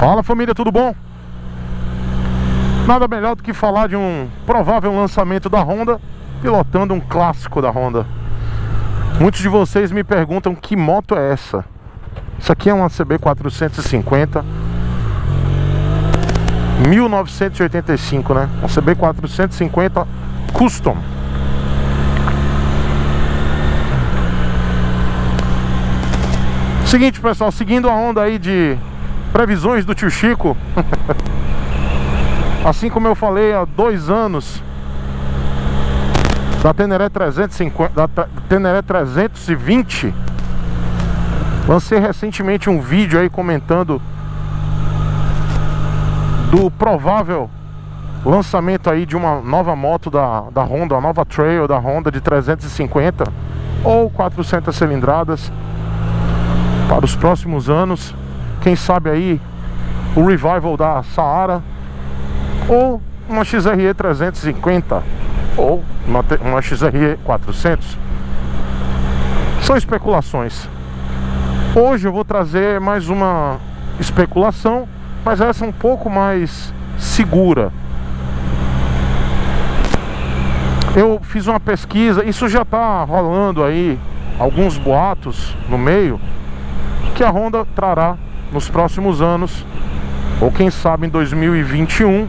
Fala, família, tudo bom? Nada melhor do que falar de um provável lançamento da Honda, pilotando um clássico da Honda. Muitos de vocês me perguntam que moto é essa. Isso aqui é uma CB450 1985, né? Uma CB450 Custom. Seguinte, pessoal, seguindo a onda aí de previsões do tio Chico, assim como eu falei há 2 anos da Teneré 350, da Teneré 320, lancei recentemente um vídeo aí comentando do provável lançamento aí de uma nova moto da Honda, a nova Trail da Honda de 350 ou 400 cilindradas para os próximos anos. Quem sabe aí o revival da Saara, ou uma XRE 350 ou uma XRE 400. São especulações. Hoje eu vou trazer mais uma especulação, mas essa é um pouco mais segura. Eu fiz uma pesquisa, isso já está rolando aí, alguns boatos no meio, que a Honda trará nos próximos anos, ou quem sabe em 2021,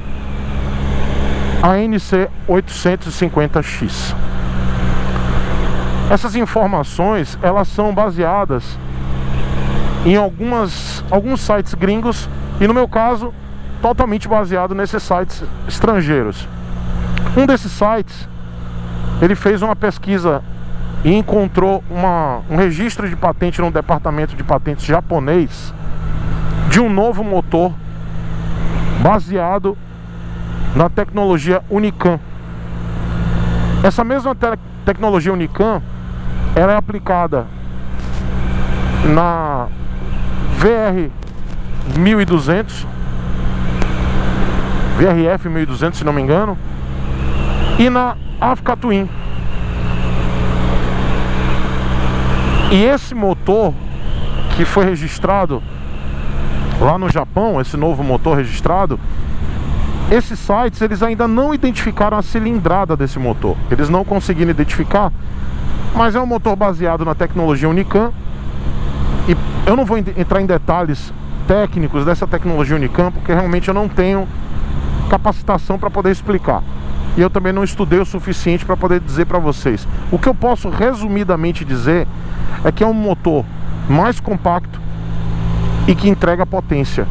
a NC850X. Essas informações, elas são baseadas em alguns sites gringos e, no meu caso, totalmente baseado nesses sites estrangeiros. Um desses sites, ele fez uma pesquisa e encontrou um registro de patente no departamento de patentes japonês de um novo motor baseado na tecnologia Unicam. Essa mesma tecnologia Unicam, ela é aplicada na VR 1200, VRF 1200, se não me engano, e na Africa Twin. E esse motor que foi registrado lá no Japão, esse novo motor registrado, esses sites, eles ainda não identificaram a cilindrada desse motor. Eles não conseguiram identificar, mas é um motor baseado na tecnologia Unicam. E eu não vou entrar em detalhes técnicos dessa tecnologia Unicam, porque realmente eu não tenho capacitação para poder explicar. E eu também não estudei o suficiente para poder dizer para vocês. O que eu posso resumidamente dizer é que é um motor mais compacto e que entrega potência.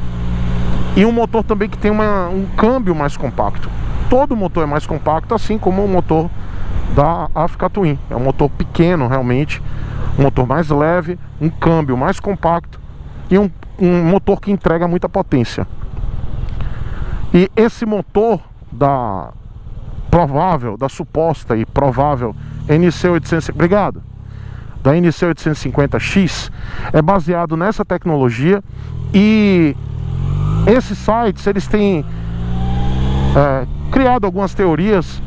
E um motor também que tem um câmbio mais compacto. Todo motor é mais compacto, assim como o motor da Africa Twin. É um motor pequeno realmente, um motor mais leve, um câmbio mais compacto e um motor que entrega muita potência. E esse motor da suposta e provável NC850, obrigado, da NC850X, é baseado nessa tecnologia. E esses sites, eles têm criado algumas teorias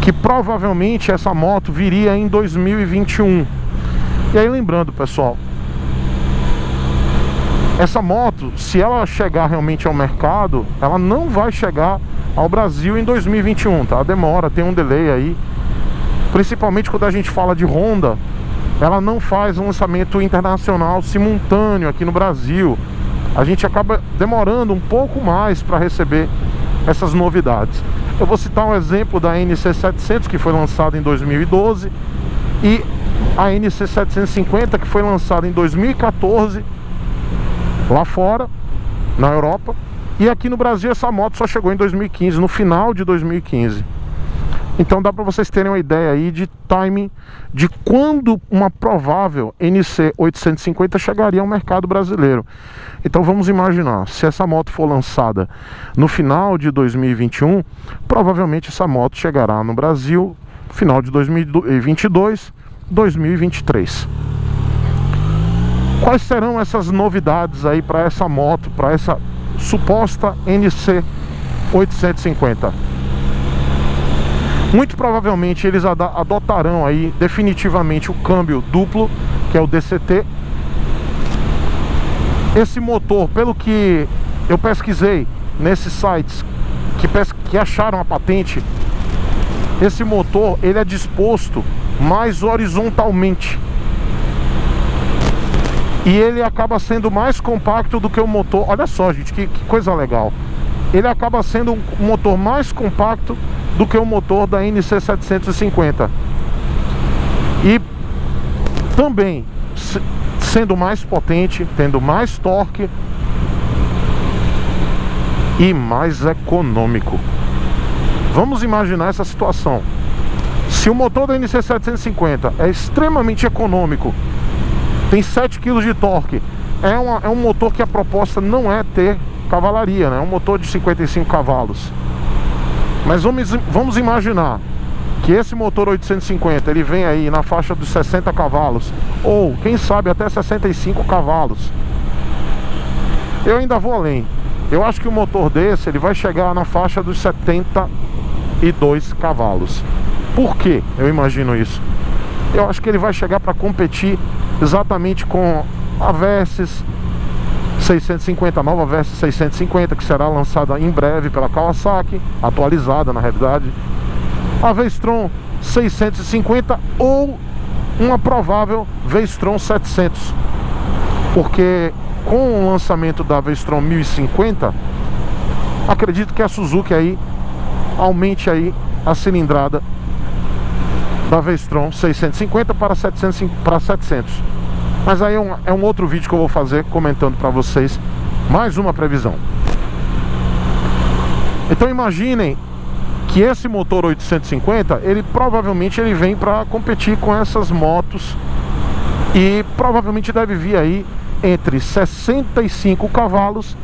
que provavelmente essa moto viria em 2021. E aí, lembrando, pessoal, essa moto, se ela chegar realmente ao mercado, ela não vai chegar ao Brasil em 2021, tá? Demora, tem um delay aí. Principalmente quando a gente fala de Honda, ela não faz um lançamento internacional simultâneo aqui no Brasil. A gente acaba demorando um pouco mais para receber essas novidades. Eu vou citar um exemplo da NC 700, que foi lançada em 2012, e a NC 750, que foi lançada em 2014 lá fora, na Europa, e aqui no Brasil essa moto só chegou em 2015, no final de 2015. Então dá para vocês terem uma ideia aí de timing, de quando uma provável NC 850 chegaria ao mercado brasileiro. Então vamos imaginar, se essa moto for lançada no final de 2021, provavelmente essa moto chegará no Brasil no final de 2022, 2023. Quais serão essas novidades aí para essa moto, para essa suposta NC 850? Muito provavelmente eles adotarão aí definitivamente o câmbio duplo, que é o DCT. Esse motor, pelo que eu pesquisei nesses sites que acharam a patente, esse motor ele é disposto mais horizontalmente e ele acaba sendo mais compacto do que o motor. Olha só, gente, que coisa legal. Ele acaba sendo um motor mais compacto do que o motor da NC 750. E também sendo mais potente, tendo mais torque e mais econômico. Vamos imaginar essa situação. Se o motor da NC 750 é extremamente econômico, tem 7 kg de torque, é um motor que a proposta não é ter cavalaria, né? É um motor de 55 cavalos. Mas vamos imaginar que esse motor 850 ele vem aí na faixa dos 60 cavalos ou quem sabe até 65 cavalos. Eu ainda vou além. Eu acho que o motor desse ele vai chegar na faixa dos 72 cavalos. Por que eu imagino isso? Eu acho que ele vai chegar para competir exatamente com a Versys 650, a nova Versys 650, que será lançada em breve pela Kawasaki, atualizada na realidade, a V-Strom 650 ou uma provável V-Strom 700, porque com o lançamento da V-Strom 1050, acredito que a Suzuki aí aumente aí a cilindrada da V-Strom 650 para 700. Mas aí é um outro vídeo que eu vou fazer comentando para vocês mais uma previsão. Então imaginem que esse motor 850, ele provavelmente ele vem para competir com essas motos e provavelmente deve vir aí entre 65 cavalos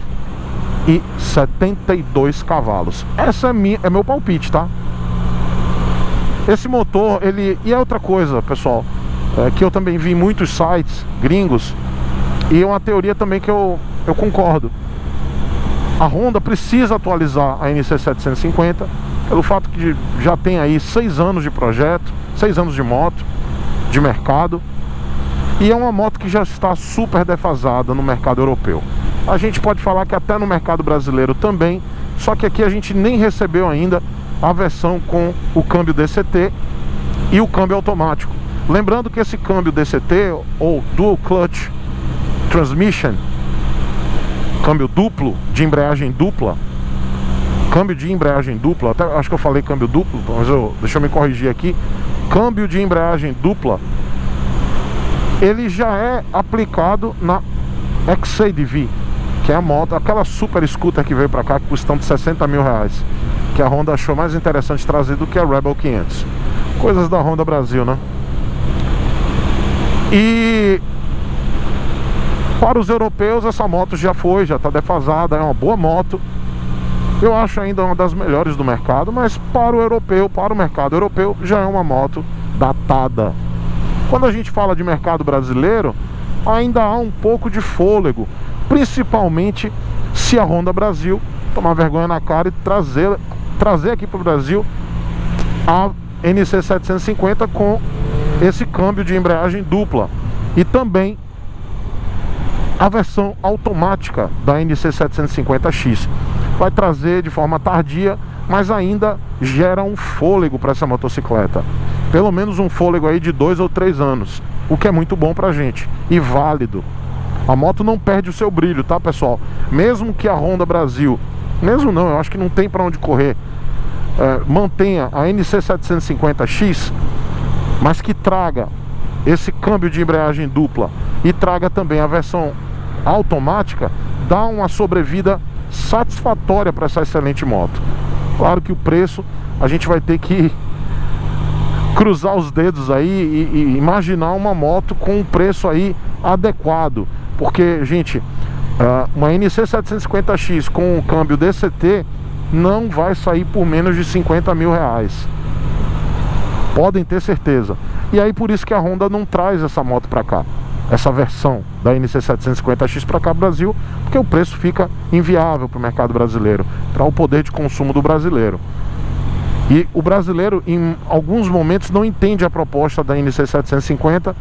e 72 cavalos. Essa é meu palpite, tá? Esse motor, ele... E é outra coisa, pessoal, que eu também vi em muitos sites gringos, e é uma teoria também que eu concordo. A Honda precisa atualizar a NC750 pelo fato que já tem aí 6 anos de projeto, 6 anos de moto, de mercado, e é uma moto que já está super defasada no mercado europeu. A gente pode falar que até no mercado brasileiro também, só que aqui a gente nem recebeu ainda a versão com o câmbio DCT e o câmbio automático. Lembrando que esse câmbio DCT ou Dual Clutch Transmission, câmbio duplo, de embreagem dupla, câmbio de embreagem dupla, até acho que eu falei câmbio duplo, mas deixa eu me corrigir aqui, câmbio de embreagem dupla, ele já é aplicado na XADV, que é a moto, aquela super scooter que veio pra cá, que custam de 60 mil reais, que a Honda achou mais interessante trazer do que a Rebel 500. Coisas da Honda Brasil, né? E para os europeus essa moto já está defasada, é uma boa moto. Eu acho ainda uma das melhores do mercado, mas para o mercado europeu já é uma moto datada. Quando a gente fala de mercado brasileiro, ainda há um pouco de fôlego, principalmente se a Honda Brasil tomar vergonha na cara e trazer aqui para o Brasil a NC750 com esse câmbio de embreagem dupla e também a versão automática da NC750X. Vai trazer de forma tardia, mas ainda gera um fôlego para essa motocicleta, pelo menos um fôlego aí de 2 ou 3 anos, o que é muito bom pra gente e válido. A moto não perde o seu brilho, tá, pessoal? Mesmo que a Honda Brasil, mesmo não, eu acho que não tem pra onde correr, mantenha a NC750X, mas que traga esse câmbio de embreagem dupla e traga também a versão automática, dá uma sobrevida satisfatória para essa excelente moto. Claro que o preço a gente vai ter que cruzar os dedos aí e imaginar uma moto com um preço aí adequado, porque, gente, uma NC750X com o câmbio DCT não vai sair por menos de 50 mil reais. Podem ter certeza. E aí por isso que a Honda não traz essa moto pra cá, essa versão da NC750X pra cá pro Brasil, porque o preço fica inviável pro mercado brasileiro, para o poder de consumo do brasileiro. E o brasileiro em alguns momentos não entende a proposta da NC750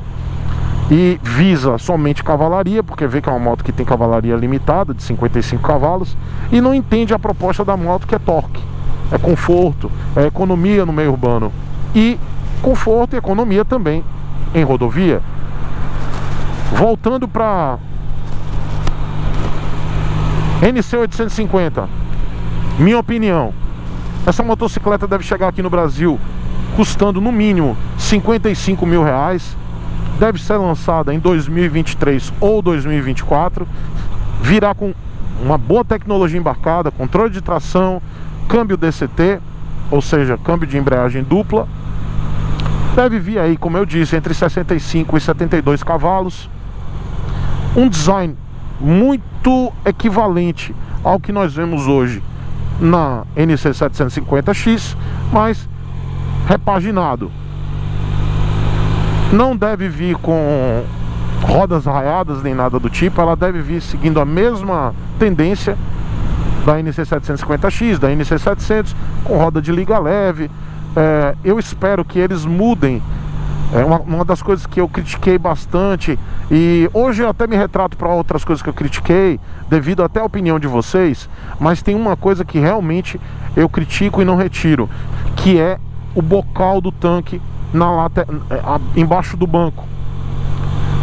e visa somente cavalaria, porque vê que é uma moto que tem cavalaria limitada, de 55 cavalos, e não entende a proposta da moto, que é torque, é conforto, é economia no meio urbano, e conforto e economia também em rodovia. Voltando para NC850, minha opinião, essa motocicleta deve chegar aqui no Brasil custando no mínimo R$ 55 mil, deve ser lançada em 2023 ou 2024, virá com uma boa tecnologia embarcada, controle de tração, câmbio DCT, ou seja, câmbio de embreagem dupla, deve vir aí, como eu disse, entre 65 e 72 cavalos, um design muito equivalente ao que nós vemos hoje na NC 750X, mas repaginado. Não deve vir com rodas raiadas nem nada do tipo, ela deve vir seguindo a mesma tendência da NC 750X, da NC 700, com roda de liga leve. Eu espero que eles mudem. Uma das coisas que eu critiquei bastante, e hoje eu até me retrato para outras coisas que eu critiquei devido até à opinião de vocês, mas tem uma coisa que realmente eu critico e não retiro, que é o bocal do tanque na lata, embaixo do banco.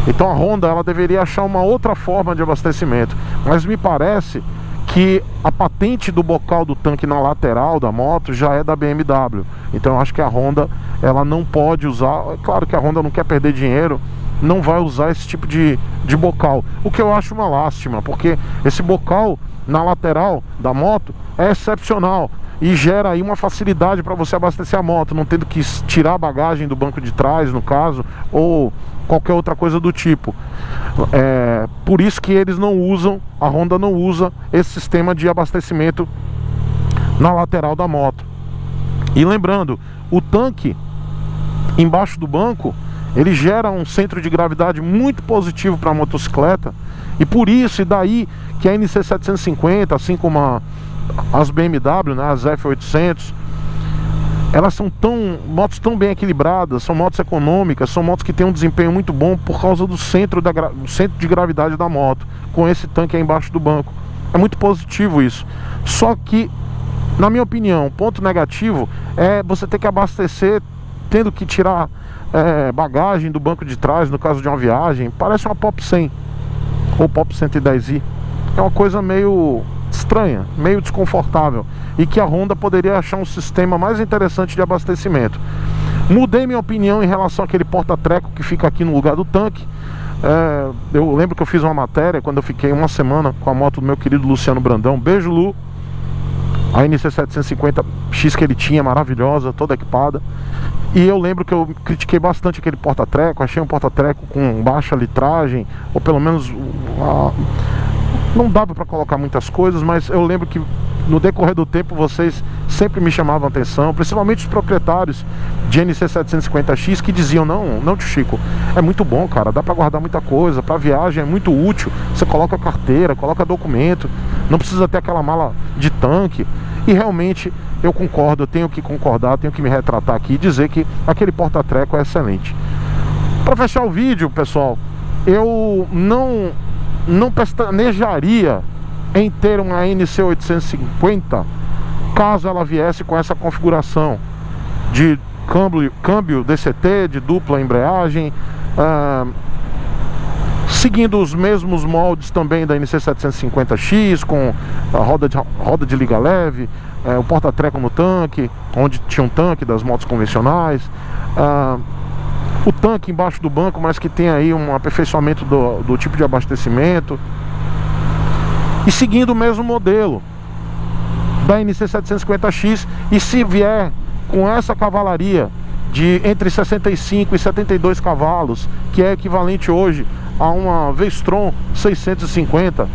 Então a Honda, ela deveria achar uma outra forma de abastecimento, mas me parece que a patente do bocal do tanque na lateral da moto já é da BMW. Então eu acho que a Honda, ela não pode usar. É claro que a Honda não quer perder dinheiro, não vai usar esse tipo de bocal, o que eu acho uma lástima, porque esse bocal na lateral da moto é excepcional e gera aí uma facilidade para você abastecer a moto, não tendo que tirar a bagagem do banco de trás, no caso, ou qualquer outra coisa do tipo. Por isso que eles não usam, a Honda não usa esse sistema de abastecimento na lateral da moto. E lembrando, o tanque embaixo do banco, ele gera um centro de gravidade muito positivo para a motocicleta, e por isso, e daí que a NC750, assim como as BMW, né, as F800, elas são motos tão bem equilibradas, são motos econômicas, são motos que têm um desempenho muito bom por causa do centro de gravidade da moto, com esse tanque aí embaixo do banco. É muito positivo isso. Só que, na minha opinião, o ponto negativo é você ter que abastecer tendo que tirar bagagem do banco de trás, no caso de uma viagem. Parece uma Pop 100 ou Pop 110i. É uma coisa meio estranha, meio desconfortável, e que a Honda poderia achar um sistema mais interessante de abastecimento. Mudei minha opinião em relação àquele porta-treco que fica aqui no lugar do tanque. Eu lembro que eu fiz uma matéria quando eu fiquei uma semana com a moto do meu querido Luciano Brandão, beijo Lu, a NC750X que ele tinha, maravilhosa, toda equipada, e eu lembro que eu critiquei bastante aquele porta-treco. Achei um porta-treco com baixa litragem, ou pelo menos não dava para colocar muitas coisas, mas eu lembro que no decorrer do tempo vocês sempre me chamavam a atenção, principalmente os proprietários de NC750X, que diziam: não, tio Chico, é muito bom, cara, dá para guardar muita coisa, para viagem é muito útil, você coloca carteira, coloca documento, não precisa ter aquela mala de tanque. E realmente eu concordo, eu tenho que concordar, tenho que me retratar aqui e dizer que aquele porta-treco é excelente. Para fechar o vídeo, pessoal, eu não pestanejaria em ter uma NC850 caso ela viesse com essa configuração de câmbio DCT, de dupla embreagem, seguindo os mesmos moldes também da NC750X, com a roda de liga leve, o porta-treco no tanque, onde tinha um tanque das motos convencionais, o tanque embaixo do banco, mas que tem aí um aperfeiçoamento do tipo de abastecimento, e seguindo o mesmo modelo da NC750X. E se vier com essa cavalaria de entre 65 e 72 cavalos, que é equivalente hoje a uma V-Strom 650,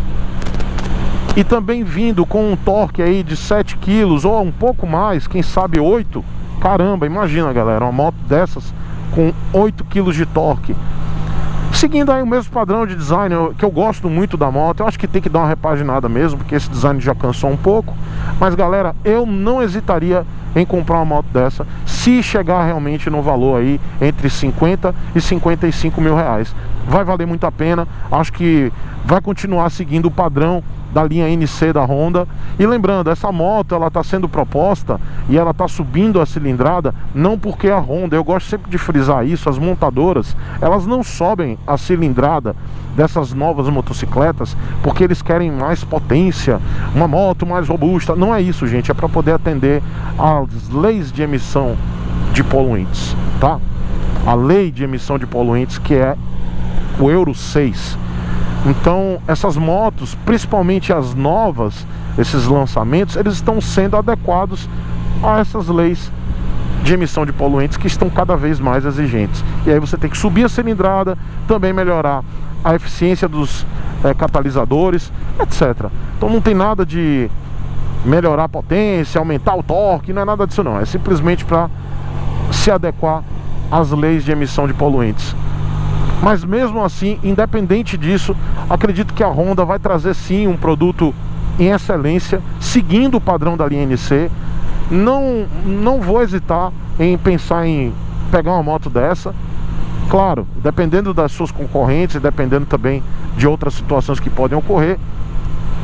e também vindo com um torque aí de 7 kg ou um pouco mais, quem sabe 8, caramba, imagina, galera, uma moto dessas com 8 kg de torque, seguindo aí o mesmo padrão de design, que eu gosto muito da moto. Eu acho que tem que dar uma repaginada mesmo, porque esse design já cansou um pouco, mas galera, eu não hesitaria em comprar uma moto dessa se chegar realmente no valor aí entre 50 e 55 mil reais. Vai valer muito a pena, acho que vai continuar seguindo o padrão da linha NC da Honda. E lembrando, essa moto ela está sendo proposta e ela está subindo a cilindrada, não porque a Honda, eu gosto sempre de frisar isso, as montadoras, elas não sobem a cilindrada dessas novas motocicletas porque eles querem mais potência, uma moto mais robusta, não é isso, gente, é para poder atender às leis de emissão de poluentes, tá? A lei de emissão de poluentes, que é o Euro 6. Então essas motos, principalmente as novas, esses lançamentos, eles estão sendo adequados a essas leis de emissão de poluentes que estão cada vez mais exigentes. E aí você tem que subir a cilindrada, também melhorar a eficiência dos catalisadores, etc. Então não tem nada de melhorar a potência, aumentar o torque, não é nada disso não. É simplesmente para se adequar às leis de emissão de poluentes. Mas mesmo assim, independente disso, acredito que a Honda vai trazer sim um produto em excelência, seguindo o padrão da linha NC. Não vou hesitar em pensar em pegar uma moto dessa. Claro, dependendo das suas concorrentes, dependendo também de outras situações que podem ocorrer,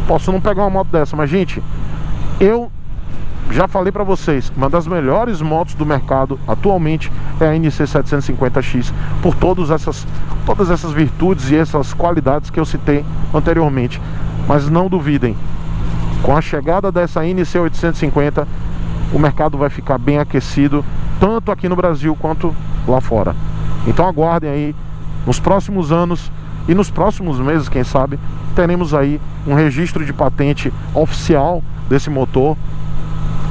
posso não pegar uma moto dessa. Mas gente, eu já falei pra vocês, uma das melhores motos do mercado atualmente é a NC 750X, por todas essas virtudes e essas qualidades que eu citei anteriormente. Mas não duvidem, com a chegada dessa NC850, o mercado vai ficar bem aquecido, tanto aqui no Brasil quanto lá fora. Então aguardem aí, nos próximos anos e nos próximos meses, quem sabe, teremos aí um registro de patente oficial desse motor,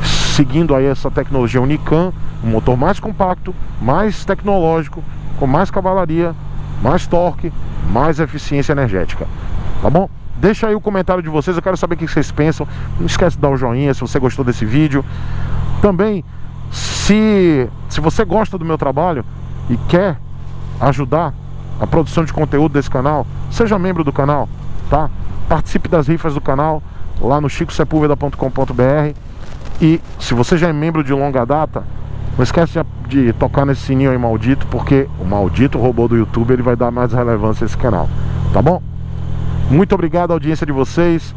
seguindo aí essa tecnologia Unicam, um motor mais compacto, mais tecnológico, com mais cavalaria, mais torque, mais eficiência energética, tá bom? Deixa aí o comentário de vocês, eu quero saber o que vocês pensam. Não esquece de dar o joinha se você gostou desse vídeo. Também, se você gosta do meu trabalho e quer ajudar a produção de conteúdo desse canal, seja membro do canal, tá? Participe das rifas do canal, lá no chicosepulveda.com.br. E se você já é membro de longa data, não esquece de tocar nesse sininho aí maldito, porque o maldito robô do YouTube, ele vai dar mais relevância a esse canal, tá bom? Muito obrigado à audiência de vocês.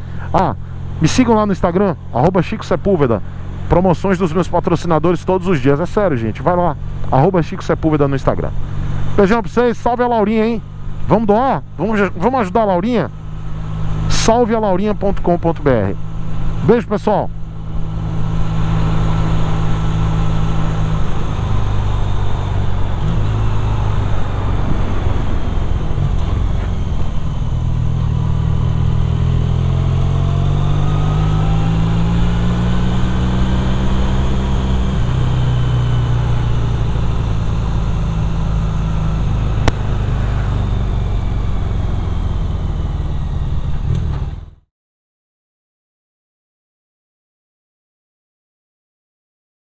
Me sigam lá no Instagram, @Chico Sepúlveda. Promoções dos meus patrocinadores todos os dias, é sério, gente, vai lá, @Chico Sepúlveda no Instagram. Beijão pra vocês, salve a Laurinha, hein? Vamos doar? Vamos ajudar a Laurinha? Salvealaurinha.com.br. Beijo, pessoal!